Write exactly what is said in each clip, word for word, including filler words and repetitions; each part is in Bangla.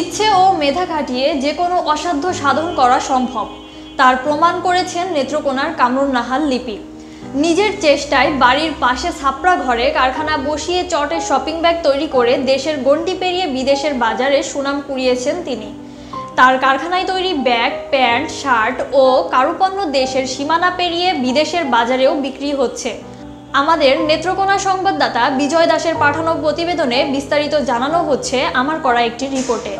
ইচ্ছে ও মেধা খাটিয়ে যে কোনো অসাধ্য সাধন করা সম্ভব তার প্রমাণ করেছেন নেত্রকোনার কামরুল নাহাল লিপি। নিজের চেষ্টায় বাড়ির পাশে ছাপড়া ঘরে কারখানা বসিয়ে চটের শপিং ব্যাগ তৈরি করে দেশের গণ্ডি পেরিয়ে বিদেশের বাজারে সুনাম কুড়িয়েছেন তিনি। তার কারখানায় তৈরি ব্যাগ, প্যান্ট, শার্ট ও কারুপণ্য দেশের সীমানা পেরিয়ে বিদেশের বাজারেও বিক্রি হচ্ছে। আমাদের নেত্রকোনা সংবাদদাতা বিজয় দাসের পাঠানো প্রতিবেদনে বিস্তারিত জানানো হচ্ছে আমার করা একটি রিপোর্টে।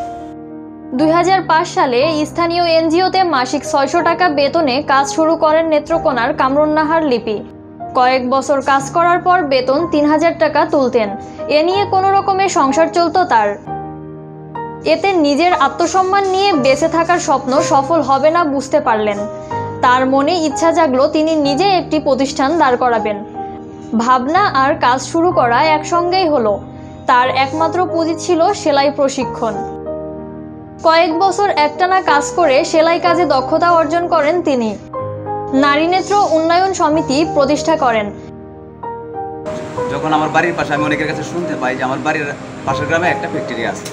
দুই হাজার পাঁচ সালে স্থানীয় এনজিওতে মাসিক ছয়শো টাকা বেতনে কাজ শুরু করেন নেত্রকোনার কামরুল নাহাল লিপি। কয়েক বছর কাজ করার পর বেতন তিন হাজার টাকা তুলতেন। এ নিয়ে কোনো রকমের সংসার চলত তার। এতে নিজের আত্মসম্মান নিয়ে বেঁচে থাকার স্বপ্ন সফল হবে না বুঝতে পারলেন। তার মনে ইচ্ছা জাগলো তিনি নিজে একটি প্রতিষ্ঠান দাঁড় করাবেন। ভাবনা আর কাজ শুরু করা একসঙ্গেই হলো। তার একমাত্র পুঁজি ছিল সেলাই প্রশিক্ষণ। কয়েক বছর একটানা কাজ করে সেলাই কাজে দক্ষতা অর্জন করেন তিনি। নারী নেত্র উন্নয়ন সমিতি প্রতিষ্ঠা করেন। যখন আমার বাড়ির পাশে আমি অনেকের কাছে শুনতে পাই যে আমার বাড়ির পাশের গ্রামে একটা ফ্যাক্টরি আছে,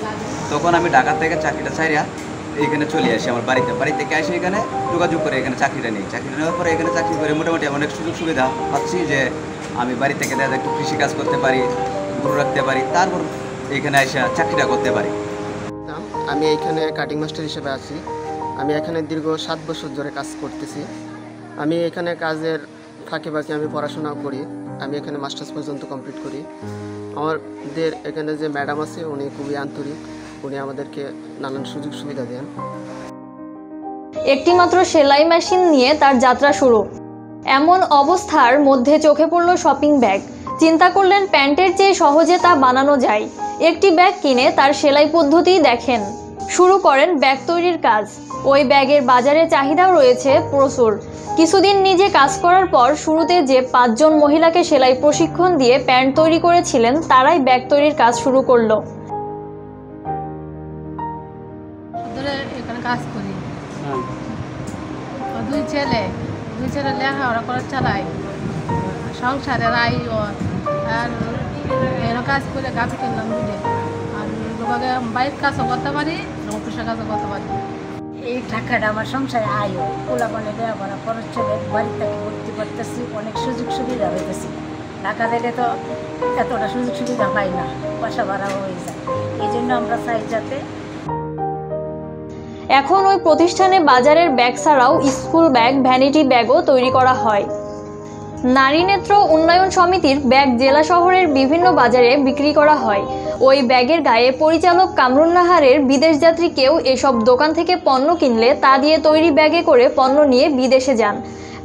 তখন আমি ঢাকা থেকে চাকরিটা ছাইরা এখানে চলে আসি। আমার বাড়িতে বাড়ি থেকে আসে এখানে যোগাযোগ করে এখানে চাকরিটা নিই। চাকরিটা নেওয়ার পরে এখানে চাকরি করে মোটামুটি অনেক সুযোগ সুবিধা পাচ্ছি যে আমি বাড়ি থেকে দেখা একটু কৃষিকাজ করতে পারি, গরু রাখতে পারি, তারপর এখানে এসে চাকরিটা করতে পারি। আমি এখানে কাটিং মাস্টার হিসেবে আছি। আমি এখানে দীর্ঘ সাত বছর ধরে কাজ করতেছি। আমি এখানে কাজের ফাঁকে ফাঁকে আমি পড়াশোনা করি। আমি এখানে মাস্টার্স পর্যন্ত কমপ্লিট করি। আমাদের এখানে যে ম্যাডাম আছে উনি খুবই আন্তরিক, উনি আমাদেরকে নানান সুযোগ সুবিধা দেন। একটি মাত্র সেলাই মেশিন নিয়ে তার যাত্রা শুরু। এমন অবস্থার মধ্যে চোখে পড়ল শপিং ব্যাগ। চিন্তা করলেন প্যান্টের চেয়ে সহজে তা বানানো যায়। একটি ব্যাগ কিনে তার সেলাই পদ্ধতি দেখেন, শুরু করেন ব্যাগ তৈরির কাজ। ওই ব্যাগের বাজারে চাহিদাও রয়েছে প্রচুর। কিছুদিন নিজে কাজ করার পর শুরুতে যে পাঁচজন মহিলাকে সেলাই প্রশিক্ষণ দিয়ে প্যান্ট তৈরি করেছিলেন তারাই ব্যাগ তৈরির কাজ শুরু করলো। কাজ করি দুই ছেলে দুই ছেলে লেখাপড়া করে চালাই সংসারের আয় আর এরকম কাজ করে গাছ কিনলাম বুঝে। আর লোকে বাইরের কাজও করতে পারি, অফিসের কাজও করতে পারি। এই টাকাটা আমার সংসারে আয় হয়, কোলাপানে লেখাপড়া খরচ চলে, বাড়ির থেকে ভর্তি করতেছি, অনেক সুযোগ সুবিধা হইতেছি। টাকা দিলে তো এতটা সুযোগ সুবিধা পাই না, বাসা ভাড়া হয়ে যায়। এই জন্য আমরা চাই যাতে এখন ওই প্রতিষ্ঠানে বাজারের ব্যাগ ছাড়াও স্কুল ব্যাগ, ভ্যানিটি ব্যাগও তৈরি করা হয়। নারী নেত্র উন্নয়ন সমিতির ব্যাগ জেলা শহরের বিভিন্ন বাজারে বিক্রি করা হয়। ওই ব্যাগের গায়ে পরিচালক কামরুল নাহালের বিদেশ যাত্রী কেউ এসব দোকান থেকে পণ্য কিনলে তা দিয়ে তৈরি ব্যাগে করে পণ্য নিয়ে বিদেশে যান।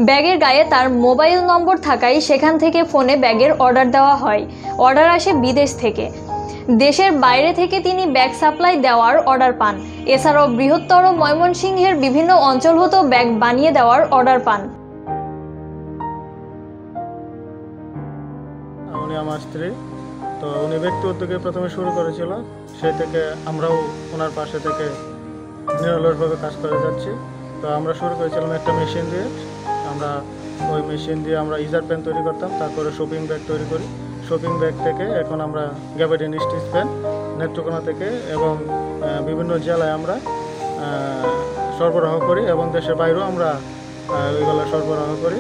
ব্যাগের গায়ে তার মোবাইল নম্বর থাকায় সেখান থেকে ফোনে ব্যাগের অর্ডার দেওয়া হয়। অর্ডার আসে বিদেশ থেকে। দেশের বাইরে থেকে তিনি ব্যাগ সাপ্লাই দেওয়ার অর্ডার পান। এছাড়াও বৃহত্তর ময়মনসিংহের বিভিন্ন অঞ্চল হতে ব্যাগ বানিয়ে দেওয়ার অর্ডার পান। উনি আমার স্ত্রী, তো উনি ব্যক্তি উদ্যোগে প্রথমে শুরু করেছিল, সেই থেকে আমরাও ওনার পাশে থেকে নিরলসভাবে কাজ করে যাচ্ছি। তো আমরা শুরু করেছিলাম একটা মেশিন দিয়ে। আমরা ওই মেশিন দিয়ে আমরা ইজার প্যান্ট তৈরি করতাম, তারপরে শপিং ব্যাগ তৈরি করি। শপিং ব্যাগ থেকে এখন আমরা গ্যাবার্ডিন স্টিচ প্যান্ট নেত্রকোনা থেকে এবং বিভিন্ন জেলায় আমরা সরবরাহ করি এবং দেশের বাইরেও আমরা ওইগুলো সরবরাহ করি।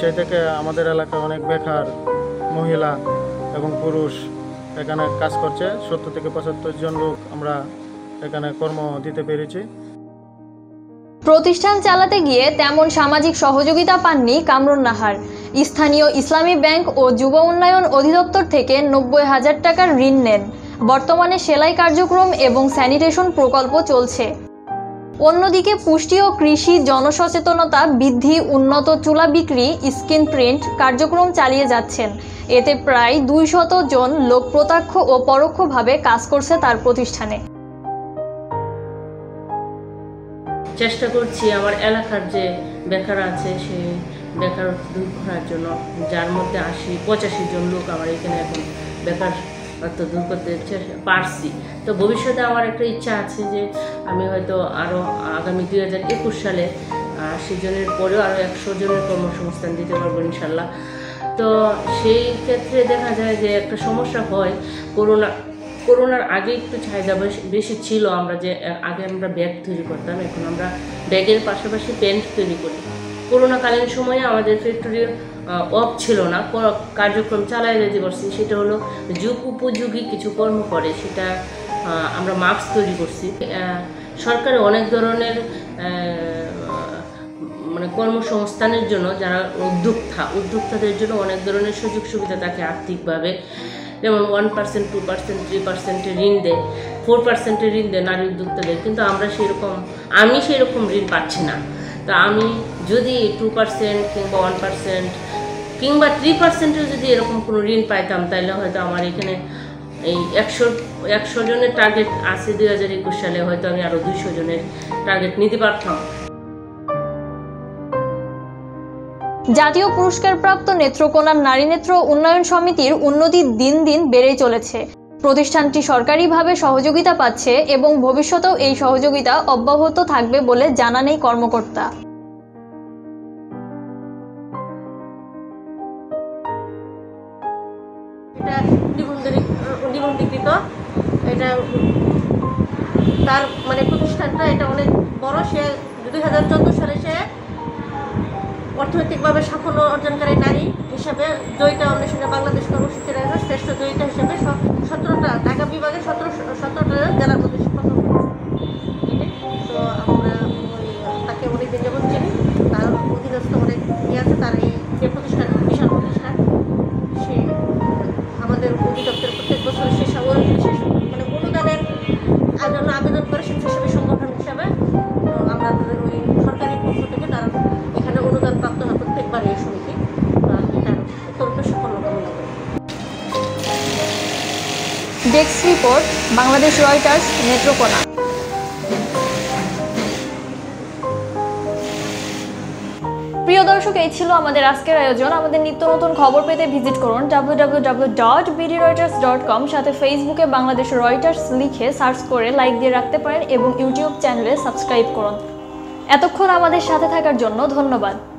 সেই থেকে আমাদের এলাকায় অনেক বেকার মহিলা এবং পুরুষ এখানে কাজ করছে। সত্তর থেকে পঁচাত্তর জন লোক আমরা এখানে কর্ম দিতে পেরেছি। প্রতিষ্ঠান চালাতে গিয়ে তেমন সামাজিক সহযোগিতা পাননি কামরুল নাহাল। স্থানীয় ইসলামী ব্যাংক ও যুব উন্নয়ন অধিদপ্তর থেকে নব্বই হাজার টাকার ঋণ নেন। বর্তমানে সেলাই কার্যক্রম এবং স্যানিটেশন প্রকল্প চলছে। অন্যদিকে পুষ্টি ও কৃষি জনসচেতনতা বৃদ্ধি, উন্নত চুলা বিক্রি, স্কিন প্রিন্ট কার্যক্রম চালিয়ে যাচ্ছেন। এতে প্রায় দুই শত জন লোক প্রত্যক্ষ ও পরোক্ষভাবে কাজ করছে তার প্রতিষ্ঠানে। চেষ্টা করছি আমার এলাকার যে বেকার আছে সেই বেকারত্ব দূর করার জন্য, যার মধ্যে আশি পঁচাশি জন লোক আমার এখানে এখন বেকারত্ব দূর করতে পারছি। তো ভবিষ্যতে আমার একটা ইচ্ছা আছে যে আমি হয়তো আরও আগামী দুই হাজার একুশ সালে আশি জনের পরেও আরও একশো জনের কর্মসংস্থান দিতে পারবো ইনশাল্লাহ। তো সেই ক্ষেত্রে দেখা যায় যে একটা সমস্যা হয়, করোনা করোনার আগে একটু চাহিদা বেশি ছিল, আমরা যে আগে আমরা ব্যাগ তৈরি করতাম, এখন আমরা ব্যাগের পাশাপাশি প্যান্ট তৈরি করি। করোনাকালীন সময়ে আমাদের ফ্যাক্টরি অফ ছিল না, কার্যক্রম চালায় যেতে পারছি। সেটা হলো যুগ উপযোগী কিছু কর্ম করে, সেটা আমরা মাস্ক তৈরি করছি। সরকারে অনেক ধরনের মানে কর্মসংস্থানের জন্য যারা উদ্যোক্তা, উদ্যোক্তাদের জন্য অনেক ধরনের সুযোগ সুবিধা থাকে আর্থিকভাবে, যেমন one percent two percent three পার্সেন্টের ঋণ দেয়, ফোর পার্সেন্টের ঋণ দেয় নারী উদ্যোক্তাদের। কিন্তু আমরা সেরকম আমি সেরকম ঋণ পাচ্ছি না। তা আমি যদি টু পার্সেন্ট কিংবা ওয়ান পার্সেন্ট কিংবা থ্রি পার্সেন্টেও যদি এরকম কোনো ঋণ পাইতাম, তাহলে হয়তো আমার এখানে এই একশো একশো জনের টার্গেট আছে দুই হাজার একুশ সালে, হয়তো আমি আরও দুইশো জনের টার্গেট নিতে পারতাম। জাতীয় পুরস্কারপ্রাপ্ত নেত্রকোনার নারী নেত্র উন্নয়ন সমিতির উন্নতি দিন দিন বেড়েই চলেছে। প্রতিষ্ঠানটি সরকারিভাবে সহযোগিতা পাচ্ছে এবং ভবিষ্যতেও এই সহযোগিতা অব্যাহত থাকবে বলে জানান এই কর্মকর্তা। এটা তার মানে প্রতিষ্ঠানটা এটা অনেক বড়। সে দুই হাজার চোদ্দ সালে সে অর্থনৈতিকভাবে সাফল্য অর্জনকারী নারী হিসাবে জয়িতা অন্বেষণে বাংলাদেশ কর্মসূচির শ্রেষ্ঠ জয়িতা হিসাবে সতেরোটা ঢাকা বিভাগের সতেরো সতেরোটা জেলার প্রতি প্রথম তো আমরা তাকে অনেক দিন যেমন চিনি, তার অধীনস্থ অনেক ইয়ে আছে। তার এই যে প্রতিষ্ঠান, বিশাল প্রতিষ্ঠান, সে আমাদের অধিদপ্তরের প্রত্যেক বছর সে সাবল বিশেষ মানে অনুদানের জন্য আবেদন করে স্বেচ্ছাসেবী সংগঠন হিসাবে আমরা তাদের ওই সরকারি পক্ষ থেকে তারা এখানে অনুদান প্রাপ্ত হয় প্রত্যেকবার। এই সমিতি desk report, Bangladesh Reuters, Netrokona. প্রিয় দর্শক, এই ছিল আমাদের আজকের আয়োজন। আমাদের নিত্য নতুন খবর পেতে ভিজিট করুন W W W dot BD Reuters dot com. সাথে ফেসবুকে বাংলাদেশ রয়টার্স লিখে সার্চ করে লাইক দিয়ে রাখতে পারেন এবং ইউটিউব চ্যানেলে সাবস্ক্রাইব করুন। এতক্ষণ আমাদের সাথে থাকার জন্য ধন্যবাদ।